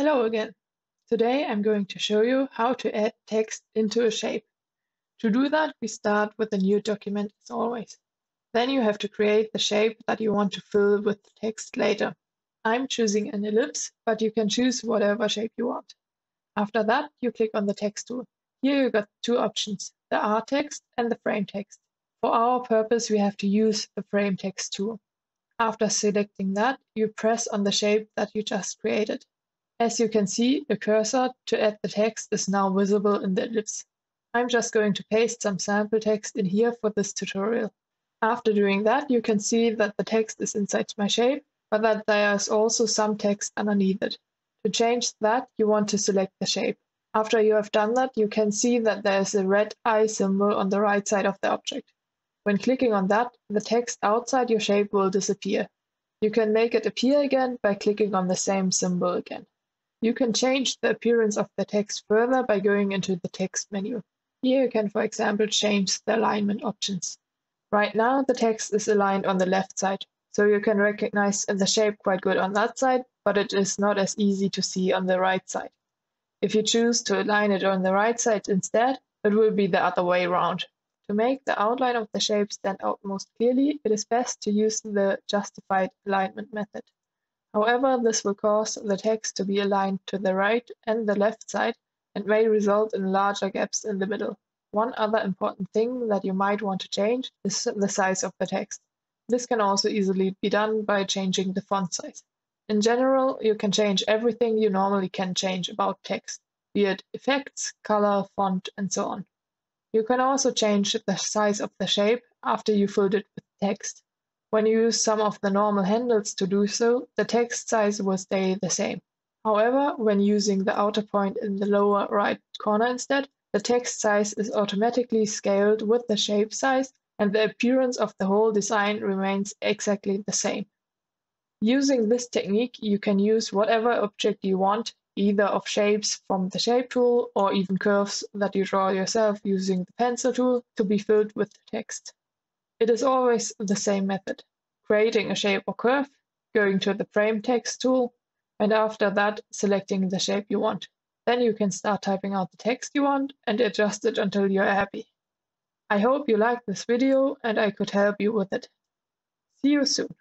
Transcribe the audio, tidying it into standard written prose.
Hello again. Today I'm going to show you how to add text into a shape. To do that, we start with a new document as always. Then you have to create the shape that you want to fill with text later. I'm choosing an ellipse, but you can choose whatever shape you want. After that, you click on the text tool. Here you got two options, the R text and the frame text. For our purpose, we have to use the frame text tool. After selecting that, you press on the shape that you just created. As you can see, the cursor to add the text is now visible in the ellipse. I'm just going to paste some sample text in here for this tutorial. After doing that, you can see that the text is inside my shape, but that there is also some text underneath it. To change that, you want to select the shape. After you have done that, you can see that there is a red eye symbol on the right side of the object. When clicking on that, the text outside your shape will disappear. You can make it appear again by clicking on the same symbol again. You can change the appearance of the text further by going into the text menu. Here you can, for example, change the alignment options. Right now, the text is aligned on the left side, so you can recognize the shape quite good on that side, but it is not as easy to see on the right side. If you choose to align it on the right side instead, it will be the other way around. To make the outline of the shape stand out most clearly, it is best to use the justified alignment method. However, this will cause the text to be aligned to the right and the left side and may result in larger gaps in the middle. One other important thing that you might want to change is the size of the text. This can also easily be done by changing the font size. In general, you can change everything you normally can change about text, be it effects, color, font, and so on. You can also change the size of the shape after you filled it with text. When you use some of the normal handles to do so, the text size will stay the same. However, when using the outer point in the lower right corner instead, the text size is automatically scaled with the shape size and the appearance of the whole design remains exactly the same. Using this technique, you can use whatever object you want, either of shapes from the shape tool or even curves that you draw yourself using the pencil tool to be filled with text. It is always the same method, creating a shape or curve, going to the frame text tool, and after that selecting the shape you want. Then you can start typing out the text you want and adjust it until you're happy. I hope you liked this video and I could help you with it. See you soon.